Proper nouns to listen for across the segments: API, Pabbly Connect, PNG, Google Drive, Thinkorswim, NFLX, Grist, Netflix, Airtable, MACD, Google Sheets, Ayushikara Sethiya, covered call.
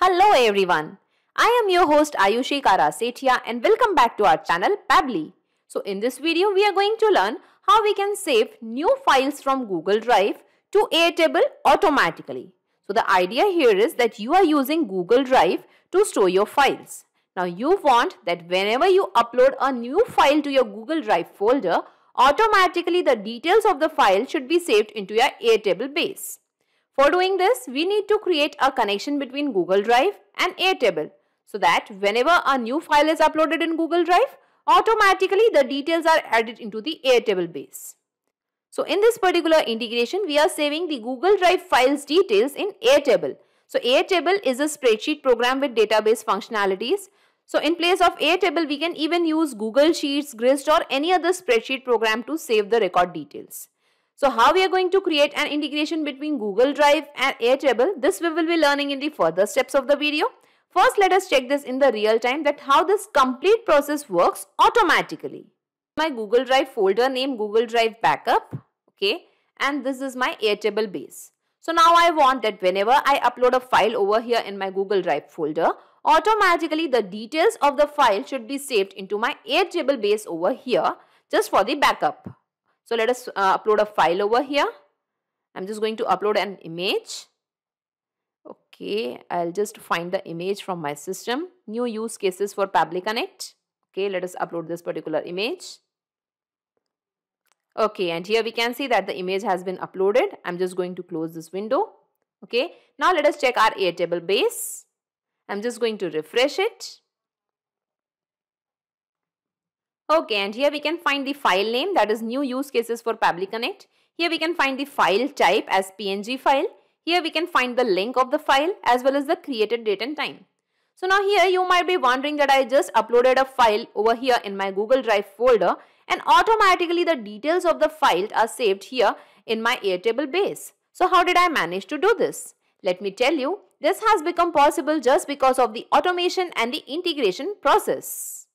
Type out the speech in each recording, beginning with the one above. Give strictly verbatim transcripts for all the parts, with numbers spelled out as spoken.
Hello everyone, I am your host Ayushikara Sethiya and welcome back to our channel Pabbly. So in this video we are going to learn how we can save new files from Google Drive to Airtable automatically. So the idea here is that you are using Google Drive to store your files. Now you want that whenever you upload a new file to your Google Drive folder, automatically the details of the file should be saved into your Airtable base. For doing this, we need to create a connection between Google Drive and Airtable so that whenever a new file is uploaded in Google Drive, automatically the details are added into the Airtable base. So in this particular integration, we are saving the Google Drive files details in Airtable. So Airtable is a spreadsheet program with database functionalities. So in place of Airtable, we can even use Google Sheets, Grist or any other spreadsheet program to save the record details. So how we are going to create an integration between Google Drive and Airtable, this we will be learning in the further steps of the video. First, let us check this in the real time that how this complete process works automatically. My Google Drive folder name Google Drive Backup, okay, and this is my Airtable base. So now I want that whenever I upload a file over here in my Google Drive folder, automatically the details of the file should be saved into my Airtable base over here just for the backup. So let us uh, upload a file over here. I'm just going to upload an image. Okay, I'll just find the image from my system. New use cases for Pabbly Connect. Okay, let us upload this particular image. Okay, and here we can see that the image has been uploaded. I'm just going to close this window. Okay, now let us check our Airtable base. I'm just going to refresh it. Okay, and here we can find the file name, that is new use cases for Pabbly Connect. Here we can find the file type as P N G file. Here we can find the link of the file as well as the created date and time. So now here you might be wondering that I just uploaded a file over here in my Google Drive folder and automatically the details of the file are saved here in my Airtable base. So how did I manage to do this? Let me tell you, this has become possible just because of the automation and the integration process.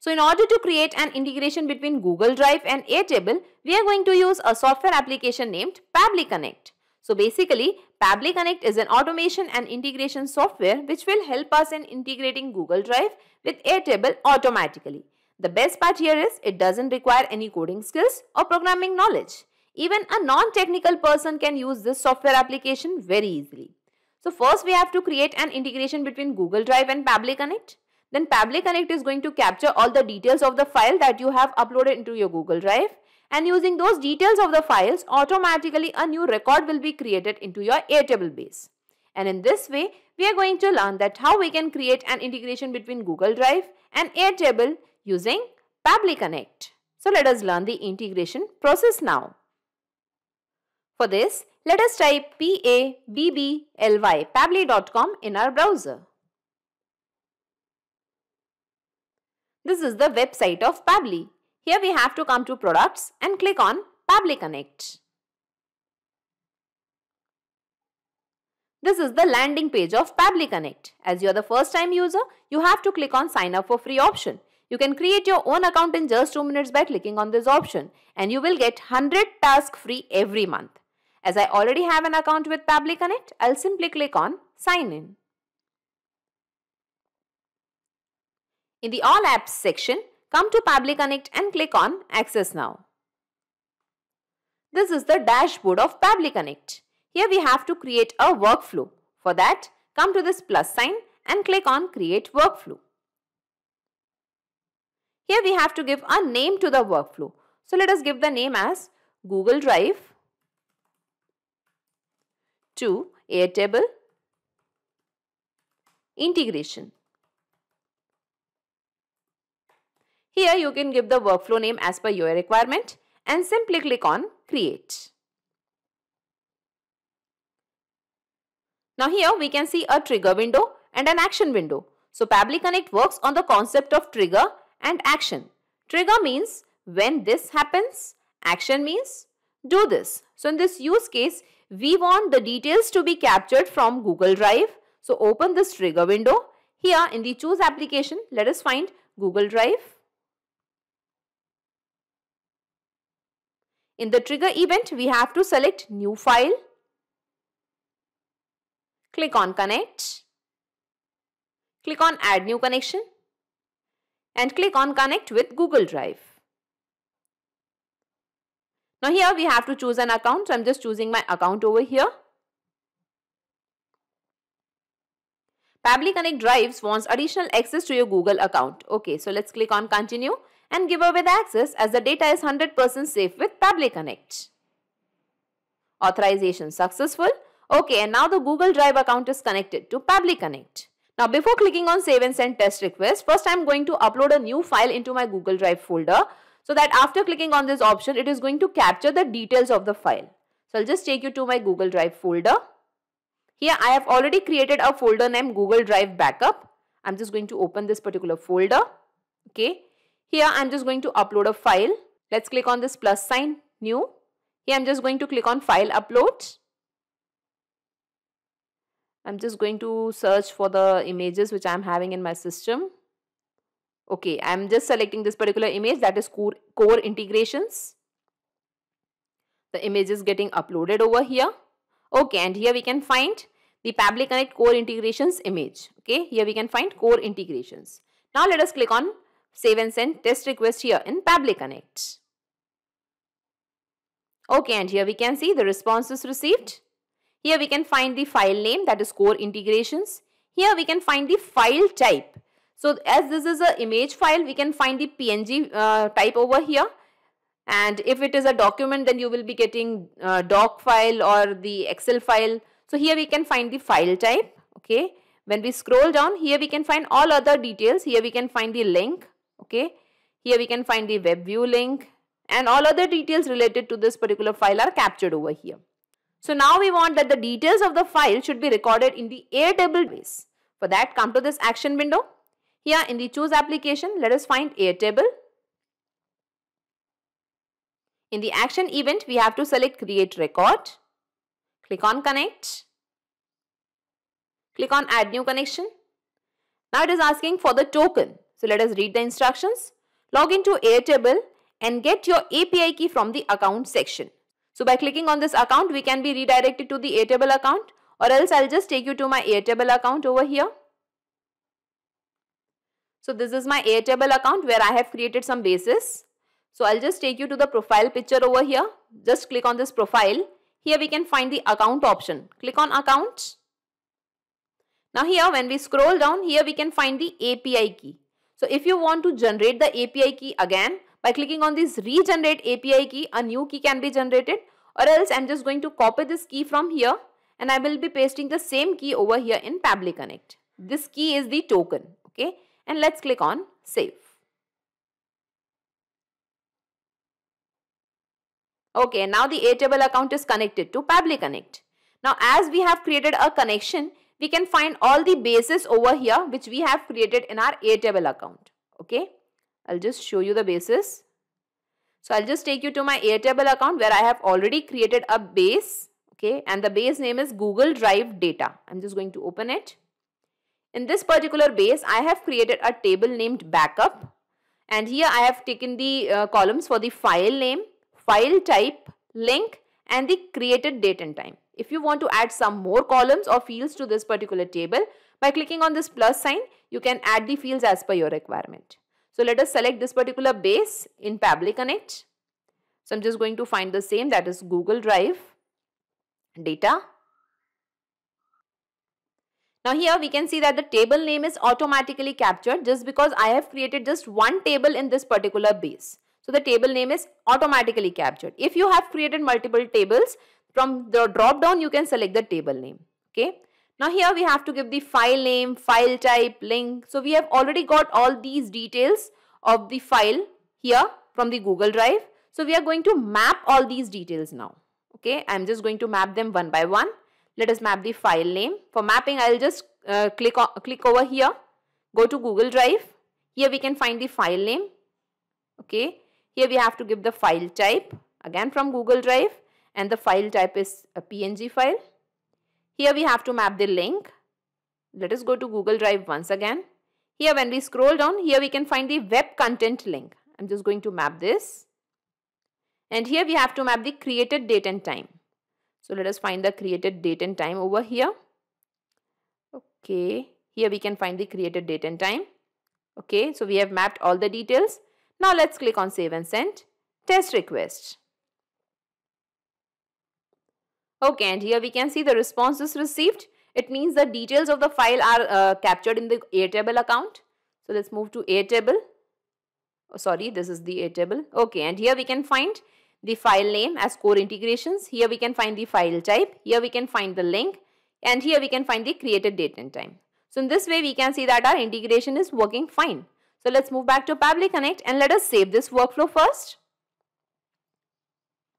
So in order to create an integration between Google Drive and Airtable, we are going to use a software application named Pabbly Connect. So basically, Pabbly Connect is an automation and integration software which will help us in integrating Google Drive with Airtable automatically. The best part here is it doesn't require any coding skills or programming knowledge. Even a non-technical person can use this software application very easily. So first we have to create an integration between Google Drive and Pabbly Connect. Then Pabbly Connect is going to capture all the details of the file that you have uploaded into your Google Drive, and using those details of the files, automatically a new record will be created into your Airtable base. And in this way, we are going to learn that how we can create an integration between Google Drive and Airtable using Pabbly Connect. So let us learn the integration process now. For this, let us type pabbly, pabbly dot com in our browser. This is the website of Pabbly. Here we have to come to products and click on Pabbly Connect. This is the landing page of Pabbly Connect. As you are the first time user, you have to click on sign up for free option. You can create your own account in just two minutes by clicking on this option, and you will get one hundred tasks free every month. As I already have an account with Pabbly Connect, I'll simply click on sign in. In the All Apps section, come to Pabbly Connect and click on Access Now. This is the dashboard of Pabbly Connect. Here we have to create a workflow. For that, come to this plus sign and click on Create Workflow. Here we have to give a name to the workflow. So let us give the name as Google Drive to Airtable Integration. Here you can give the workflow name as per your requirement and simply click on Create. Now here we can see a trigger window and an action window. So Pabbly Connect works on the concept of trigger and action. Trigger means when this happens, action means do this. So in this use case, we want the details to be captured from Google Drive. So open this trigger window. Here in the Choose Application, let us find Google Drive. In the trigger event, we have to select new file, click on connect, Click on Add New Connection and click on Connect with Google Drive. Now here we have to choose an account, so I'm just choosing my account over here. Pabbly Connect Drives wants additional access to your Google account. Okay, so let's click on Continue and give away the access as the data is one hundred percent safe with Pabbly Connect. Authorization successful. Okay, and now the Google Drive account is connected to Pabbly Connect. Now before clicking on Save and Send Test Request, first I am going to upload a new file into my Google Drive folder, so that after clicking on this option, it is going to capture the details of the file. So I'll just take you to my Google Drive folder. Here I have already created a folder named Google Drive Backup. I'm just going to open this particular folder. Okay. Here I'm just going to upload a file. Let's click on this plus sign, New. Here I'm just going to click on File Upload. I'm just going to search for the images which I'm having in my system. Okay, I'm just selecting this particular image, that is core, core integrations. The image is getting uploaded over here. Okay, and here we can find the Pabbly Connect core integrations image. Okay, here we can find core integrations. Now let us click on Save and Send Test Request here in Pabbly Connect. Okay, and here we can see the responses received. Here we can find the file name, that is core integrations. Here we can find the file type. So as this is an image file, we can find the P N G uh, type over here. And if it is a document, then you will be getting uh, doc file or the Excel file. So here we can find the file type. Okay. When we scroll down, here we can find all other details. Here we can find the link. Okay. Here we can find the web view link. And all other details related to this particular file are captured over here. So now we want that the details of the file should be recorded in the Airtable base. For that, come to this action window. Here in the Choose Application, let us find Airtable. In the Action event, we have to select Create Record. Click on Connect. Click on Add New Connection. Now it is asking for the token. So let us read the instructions. Log into Airtable and get your A P I key from the Account section. So by clicking on this account, we can be redirected to the Airtable account, or else I'll just take you to my Airtable account over here. So this is my Airtable account where I have created some bases. So I'll just take you to the profile picture over here. Just click on this profile. Here we can find the account option. Click on account. Now here when we scroll down, here we can find the A P I key. So if you want to generate the A P I key again, by clicking on this regenerate A P I key, a new key can be generated, or else I'm just going to copy this key from here and I will be pasting the same key over here in Pabbly Connect. This key is the token. Okay. And let's click on Save. Okay, now the Airtable account is connected to Pabbly Connect. Now as we have created a connection, we can find all the bases over here which we have created in our Airtable account. Okay, I'll just show you the bases. So I'll just take you to my Airtable account where I have already created a base. Okay, and the base name is Google Drive Data. I'm just going to open it. In this particular base, I have created a table named Backup, and here I have taken the uh, columns for the file name, file type, link and the created date and time. If you want to add some more columns or fields to this particular table, by clicking on this plus sign, you can add the fields as per your requirement. So let us select this particular base in Pabbly Connect. So I'm just going to find the same, that is Google Drive Data. Now here we can see that the table name is automatically captured just because I have created just one table in this particular base. So the table name is automatically captured. If you have created multiple tables, from the drop down you can select the table name. Okay. Now here we have to give the file name, file type, link. So we have already got all these details of the file here from the Google Drive. So we are going to map all these details now. Okay. I'm just going to map them one by one. Let us map the file name. For mapping, I'll just uh, click, on, click over here. Go to Google Drive. Here we can find the file name. Okay. Here we have to give the file type. Again from Google Drive. And the file type is a P N G file. Here we have to map the link. Let us go to Google Drive once again. Here when we scroll down, here we can find the web content link. I'm just going to map this. And here we have to map the created date and time. So let us find the created date and time over here. Okay, Here we can find the created date and time. Okay, so we have mapped all the details. Now let's click on save and send. Test request. Okay, and here we can see the responses received. It means the details of the file are uh, captured in the Airtable account. So let's move to Airtable. Oh, sorry, this is the Airtable. Okay, and here we can find the file name as core integrations. Here we can find the file type. Here we can find the link. And here we can find the created date and time. So in this way, we can see that our integration is working fine. So let's move back to Pabbly Connect and let us save this workflow first.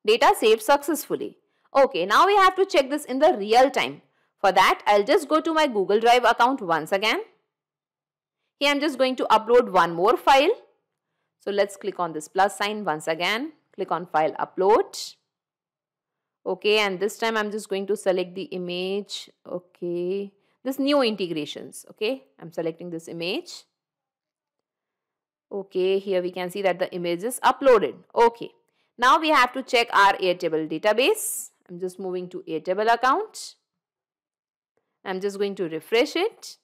Data saved successfully. Okay, now we have to check this in the real time. For that, I'll just go to my Google Drive account once again. Here I'm just going to upload one more file. So let's click on this plus sign once again. Click on file upload. Okay, and this time I'm just going to select the image. Okay, this new integrations. Okay, I'm selecting this image. Okay, here we can see that the image is uploaded. Okay, now we have to check our Airtable database. I'm just moving to Airtable account. I'm just going to refresh it.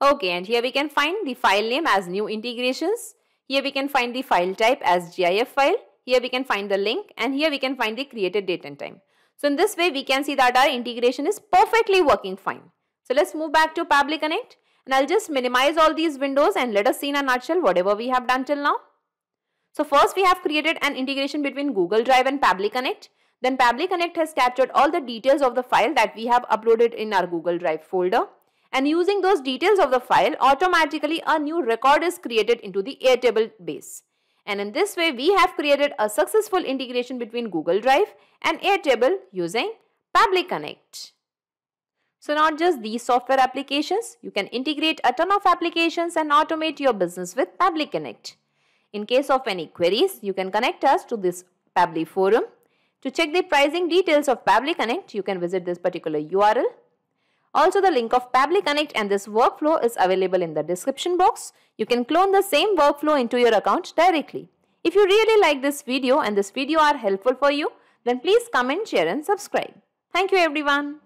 Okay, and here we can find the file name as new integrations. Here we can find the file type as GIF file. Here we can find the link, and here we can find the created date and time. So in this way, we can see that our integration is perfectly working fine. So let's move back to Pabbly Connect, and I'll just minimize all these windows and let us see in a nutshell whatever we have done till now. So first we have created an integration between Google Drive and Pabbly Connect. Then Pabbly Connect has captured all the details of the file that we have uploaded in our Google Drive folder. And using those details of the file, automatically a new record is created into the Airtable base. And in this way, we have created a successful integration between Google Drive and Airtable using Pabbly Connect. So not just these software applications, you can integrate a ton of applications and automate your business with Pabbly Connect. In case of any queries, you can connect us to this Pabbly forum. To check the pricing details of Pabbly Connect, you can visit this particular U R L. Also, the link of Pabbly Connect and this workflow is available in the description box. You can clone the same workflow into your account directly. If you really like this video and this video are helpful for you, then please comment, share and subscribe. Thank you everyone.